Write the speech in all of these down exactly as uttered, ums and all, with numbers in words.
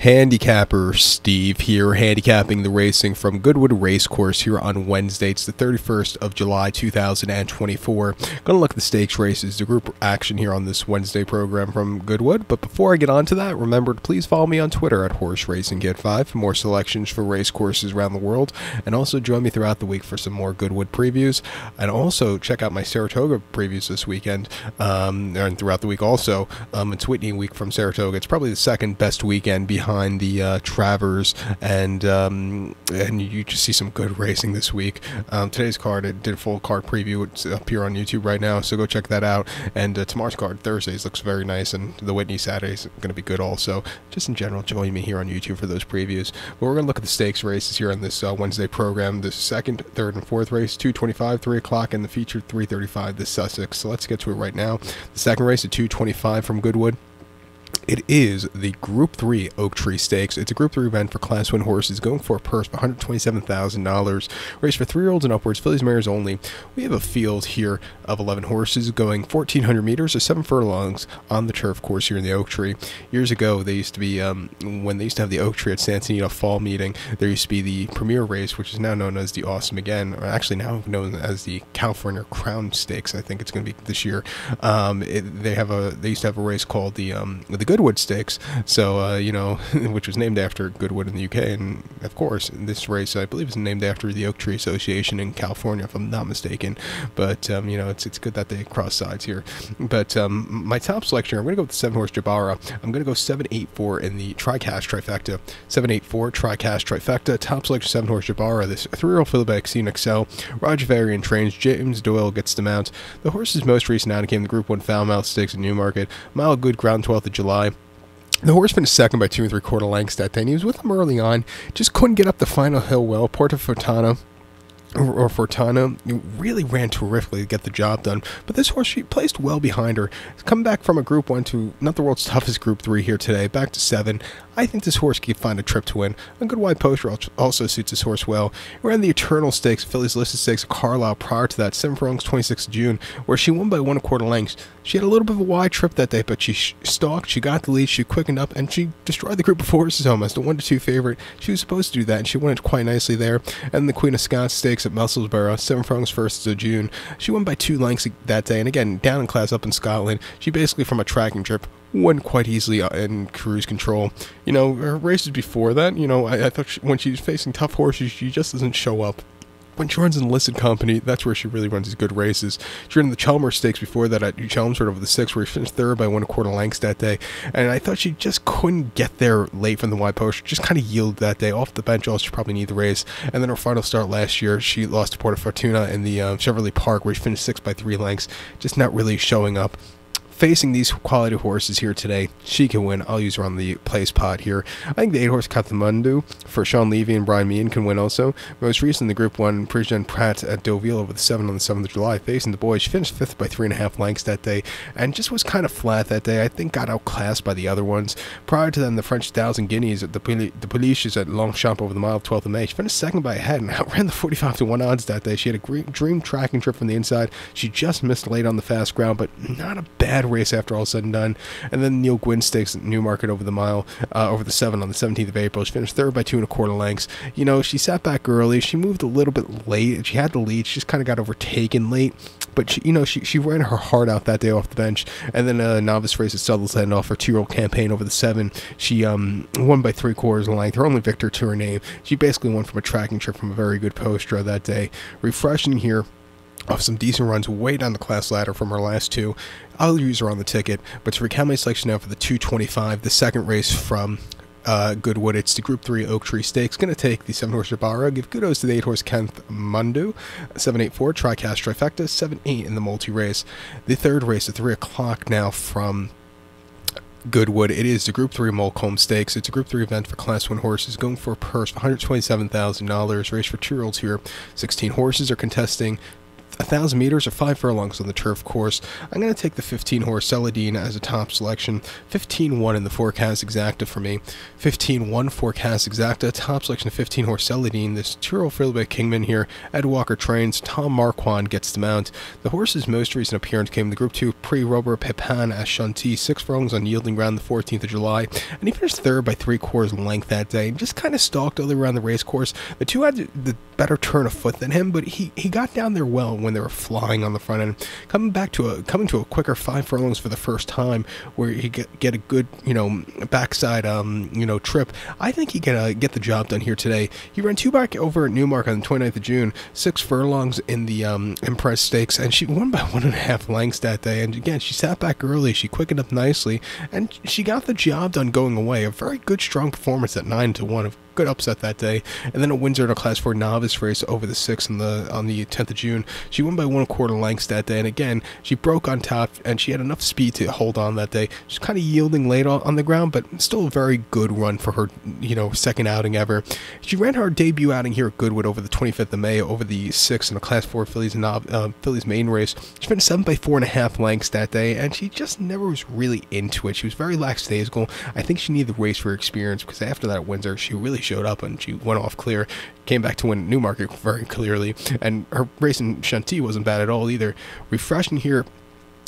Handicapper Steve here, handicapping the racing from Goodwood Racecourse here on Wednesday. It's the thirty-first of July two thousand twenty-four. Gonna look at the stakes races, the group action here on this Wednesday program from Goodwood. But before I get on to that, remember to please follow me on Twitter at Horseracingkid five for more selections for race courses around the world. And also join me throughout the week for some more Goodwood previews. And also check out my Saratoga previews this weekend um, and throughout the week also. Um, it's Whitney week from Saratoga. It's probably the second best weekend behind behind the uh, Travers, and um, and you just see some good racing this week. Um, today's card, I did a full card preview. It's up here on YouTube right now, so go check that out. And uh, tomorrow's card, Thursdays, looks very nice, and the Whitney Saturday's going to be good also. Just in general, join me here on YouTube for those previews. But we're going to look at the stakes races here on this uh, Wednesday program. The second, third, and fourth race, two twenty-five, three o'clock, and the featured three thirty-five, the Sussex. So let's get to it right now. The second race at two twenty-five from Goodwood. It is the Group three Oak Tree Stakes. It's a Group three event for Class one horses, going for a purse of one hundred twenty-seven thousand dollars. Race for three-year-olds and upwards, fillies, mares only. We have a field here of eleven horses going fourteen hundred meters or seven furlongs on the turf course here in the Oak Tree. Years ago, they used to be, um, when they used to have the Oak Tree at Santanita Fall Meeting, there used to be the premier race, which is now known as the Awesome Again, or actually now known as the California Crown Stakes, I think it's going to be this year. Um, it, they have a, they used to have a race called the, um, the Goodwood Sticks, so uh, you know, which was named after Goodwood in the U K, and of course this race I believe is named after the Oak Tree Association in California, if I'm not mistaken. But um, you know, it's it's good that they cross sides here. But um, my top selection, I'm going to go with the seven horse Jabara. I'm going to go seven eight four in the Tri-Cash Trifecta. Seven eight four Tri-Cash Trifecta. Top selection seven horse Jabara. This three year old Philippa Excel, Roger Varian trains. James Doyle gets the mount. The horse's most recent outing came the Group One Foulmouth Sticks in Newmarket. Mile good ground, twelfth of July. The horse finished second by two and three quarter lengths that day. He was with him early on, just couldn't get up the final hill well. Portofotano. Or, or Fortana really ran terrifically to get the job done, but this horse, she placed well behind her. Come back from a Group One to not the world's toughest Group Three here today, back to seven. I think this horse could find a trip to win. A good wide poster also suits this horse well. He ran the Eternal Stakes, Phillies Listed Stakes, Carlisle prior to that, seven furlongs, twenty-sixth of June, where she won by one and a quarter lengths. She had a little bit of a wide trip that day, but she stalked, she got the lead, she quickened up, and she destroyed the group of horses almost. A one to two favorite. She was supposed to do that, and she won it quite nicely there. And the Queen of Scots Stakes at Musselburgh, seven furlongs, first of June. She won by two lengths that day, and again, down in class up in Scotland. She basically, from a tracking trip, won quite easily in cruise control. You know, her races before that, you know, I, I thought she, when she's facing tough horses, she just doesn't show up. When she runs in listed company, that's where she really runs these good races. She ran the Chelmer Stakes before that at Chelmsford over the sixth, where she finished third by one and a quarter lengths that day. And I thought she just couldn't get there late from the wide post. She just kind of yielded that day. Off the bench, all she probably needed the race. And then her final start last year, she lost to Portofotano in the uh, Chevrolet Park, where she finished sixth by three lengths. Just not really showing up. Facing these quality horses here today, she can win. I'll use her on the place pot here. I think the eight horse Kathmandu for Sean Levy and Brian Meehan can win also. Most recent, the Group one Prigent Pratt at Deauville over the seven on the seventh of July. Facing the boys, she finished fifth by three and a half lengths that day, and just was kind of flat that day. I think got outclassed by the other ones. Prior to them, the French Thousand Guineas at the Police is at Longchamp over the mile, twelfth of May. She finished second by a head and outran the forty-five to one odds that day. She had a dream tracking trip from the inside. She just missed late on the fast ground, but not a bad race after all said and done. And then Neil Gwynn Stakes at Newmarket over the mile, uh, over the seven on the seventeenth of April. She finished third by two and a quarter lengths. You know, she sat back early. She moved a little bit late. She had the lead. She just kind of got overtaken late. But she, you know, she she ran her heart out that day off the bench. And then a novice race at Sutherland's Head off her two-year-old campaign over the seven. She um won by three quarters of length. Her only victor to her name. She basically won from a tracking trip from a very good poster that day. Refreshing here. Off some decent runs way down the class ladder from her last two. I'll use her on the ticket, but to recount my selection now for the two twenty-five, the second race from uh, Goodwood. It's the Group three Oak Tree Stakes. Going to take the seven horse Jabara. Give kudos to the eight horse Kathmandu. seven eight four, Tri-Cash Trifecta, seven eight in the multi-race. The third race at three o'clock now from Goodwood. It is the Group three Molecomb Stakes. It's a Group three event for Class one horses, going for a purse of one hundred twenty-seven thousand dollars. Race for two-year-olds here. sixteen horses are contesting one thousand meters or five furlongs on the turf course. I'm going to take the fifteen horse Celadine as a top selection. fifteen one in the forecast exacta for me. fifteen one forecast exacta. Top selection of fifteen horse Celadine. This two-year-old Philippa Kingman here. Ed Walker trains. Tom Marquand gets the mount. The horse's most recent appearance came in the Group two pre-rubber Pepin Ashanti. Six furlongs on yielding round the fourteenth of July. And he finished third by three quarters length that day. Just kind of stalked all the way around the race course. The two had the better turn of foot than him, but he, he got down there well when they were flying on the front end. Coming back to a coming to a quicker five furlongs for the first time, where he get get a good you know backside um you know trip. I think he can uh, get the job done here today. He ran two back over at Newmarket on the twenty-ninth of June, six furlongs in the um, Empress Stakes, and she won by one and a half lengths that day. And again, she sat back early, she quickened up nicely, and she got the job done going away. A very good strong performance at nine to one. Of good upset that day. And then a Windsor in a class four novice race over the sixth on the on the tenth of June. She won by one quarter lengths that day, and again she broke on top, and she had enough speed to hold on that day. She's kind of yielding late on, on the ground, but still a very good run for her you know second outing ever. She ran her debut outing here at Goodwood over the twenty-fifth of May over the sixth in a class four Phillies uh, Phillies main race. She finished seven by four and a half lengths that day, and she just never was really into it. She was very lackadaisical. I think she needed the race for experience, because after that at Windsor she really showed up, and she went off clear, came back to win Newmarket very clearly, and her race in Chantilly wasn't bad at all either. Refreshing here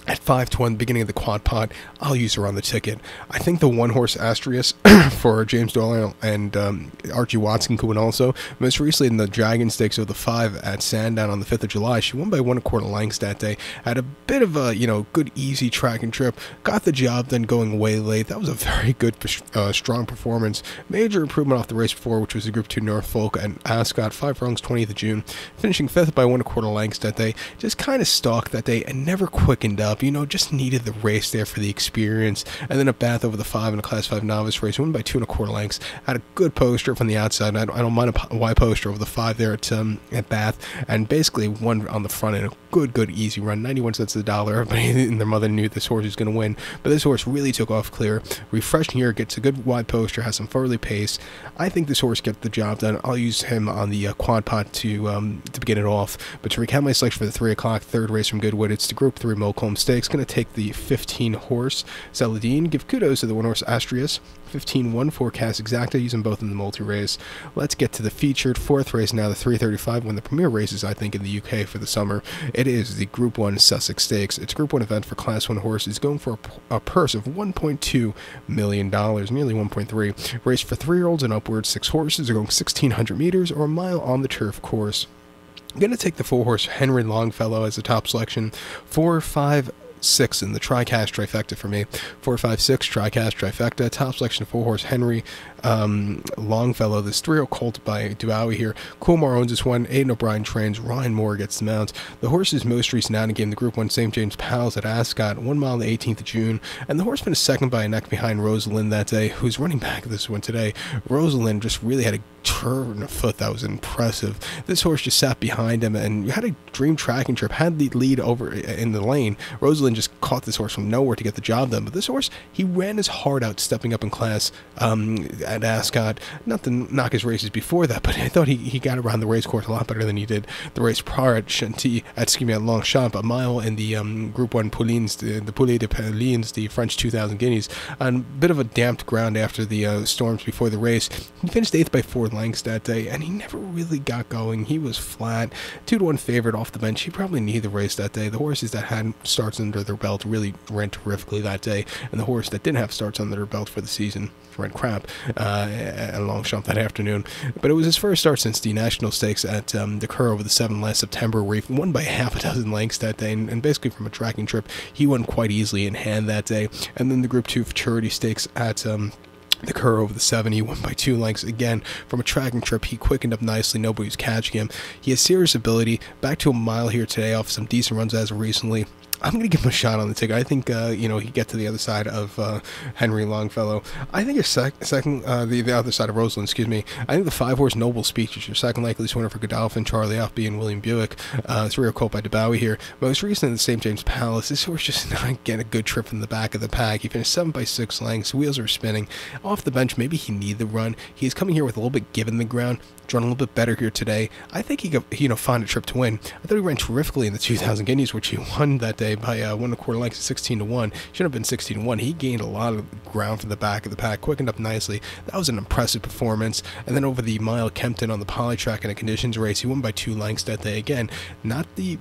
at five to one, beginning of the quad pot. I'll use her on the ticket. I think the one-horse Astrius for James Doyle and um, Archie Watson could win also. Most recently in the Dragon Stakes of the five at Sandown on the fifth of July, she won by one quarter lengths that day. Had a bit of a, you know, good, easy track and trip. Got the job done going way late. That was a very good, uh, strong performance. Major improvement off the race before, which was the Group two Norfolk and Ascot. Five furlongs, twentieth of June. Finishing fifth by one quarter lengths that day. Just kind of stalked that day and never quickened up. You know, just needed the race there for the experience. And then a Bath over the five in a class five novice race, won by two and a quarter lengths. Had a good poster from the outside. I don't, I don't mind a wide poster over the five there at um, at Bath, and basically won on the front end. A good, good, easy run. ninety-one cents to the dollar. Everybody and their mother knew this horse was going to win, but this horse really took off clear. Refreshing here, gets a good wide poster, has some further pace. I think this horse gets the job done. I'll use him on the uh, quad pot to um, to begin it off. But to recap my selection for the three o'clock third race from Goodwood, it's the Group Three Molecomb Stakes. Going to take the fifteen horse Celadine. Give kudos to the one horse Astrius. fifteen one forecast exacta. Use them both in the multi-race. Let's get to the featured fourth race now, the three thirty-five, one of the premier races I think in the U K for the summer. It is the Group one Sussex Stakes. It's a Group one event for Class one horses, going for a, a purse of one point two million dollars, nearly one point three. Race for three-year-olds and upwards. Six horses are going sixteen hundred meters or a mile on the turf course. I'm going to take the four horse Henry Longfellow as the top selection. four, five, six in the tri-cast trifecta for me. four, five, six tri-cast trifecta. Top selection four horse Henry um, Longfellow. This three-year-old colt by Dubowie here. Coolmore owns this one. Aidan O'Brien trains. Ryan Moore gets the mount. The horse's most recent outing game, the Group one Saint James Pals at Ascot, one mile on the eighteenth of June, and the horse finished second by a neck behind Rosalind that day, who's running back this one today. Rosalind just really had a turn of foot that was impressive. This horse just sat behind him and had a dream tracking trip, had the lead over in the lane. Rosalind just caught this horse from nowhere to get the job done, but this horse, he ran his heart out stepping up in class um, at Ascot. Not to knock his races before that, but I thought he, he got around the race course a lot better than he did the race prior at Chantilly, at, excuse me, at Longchamp, a mile in the um, Group one Poulains, the, the Poule de Poulains, the French two thousand guineas, on a bit of a damped ground after the uh, storms before the race. He finished eighth by four lengths that day, and he never really got going. He was flat, two to one favorite off the bench. He probably needed the race that day. The horses that had starts under their belt really ran terrifically that day, and the horse that didn't have starts under their belt for the season ran crap uh, at Longchamp that afternoon. But it was his first start since the National Stakes at um, the Cur over the seven last September, where he won by half a dozen lengths that day, and, and basically from a tracking trip, he won quite easily in hand that day. And then the Group Two Futurity Stakes at um, the Cur over the seven, he won by two lengths. Again, from a tracking trip, he quickened up nicely. Nobody was catching him. He has serious ability. Back to a mile here today off some decent runs as of recently. I'm going to give him a shot on the ticket. I think, uh, you know, he get to the other side of uh, Henry Longfellow. I think your sec second, uh, the, the other side of Rosalind, excuse me. I think the five-horse Noble Speech is your second likeliest winner for Godolphin, Charlie Offby, and William Buick. Uh, it's real colt by DeBowie here. Most recently, the Saint James Palace. This horse just not getting a good trip from the back of the pack. He finished seven by six lengths. Wheels are spinning. Off the bench, maybe he need the run. He's coming here with a little bit given the ground. Drawn a little bit better here today. I think he could, you know, find a trip to win. I thought he ran terrifically in the two thousand Guineas, which he won that day by uh, one and a quarter lengths, sixteen to one. Should have been sixteen to one. He gained a lot of ground from the back of the pack, quickened up nicely. That was an impressive performance. And then over the mile, Kempton on the poly track in a conditions race, he won by two lengths that day. Again, not the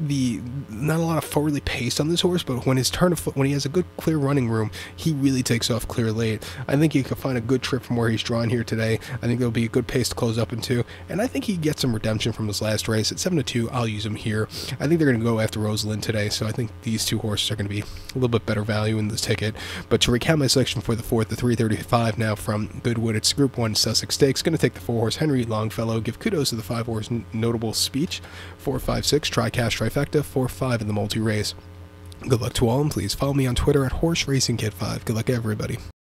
the not a lot of forwardly pace on this horse, but when his turn of foot, when he has a good clear running room, he really takes off clear late. I think he could find a good trip from where he's drawn here today. I think there'll be a good pace to close up into, and I think he gets some redemption from his last race at seven to two. I'll use him here. I think they're going to go after Rosalind today, so I think these two horses are going to be a little bit better value in this ticket. But to recap my selection for the fourth, the three thirty-five now from Goodwood, it's Group One Sussex Stakes. Going to take the four horse Henry Longfellow. Give kudos to the five horse Notable Speech. Four, five, six. Try Cash Trifecta. Four, five in the multi race. Good luck to all, and please follow me on Twitter at Horse Racing Kid five. Good luck, everybody.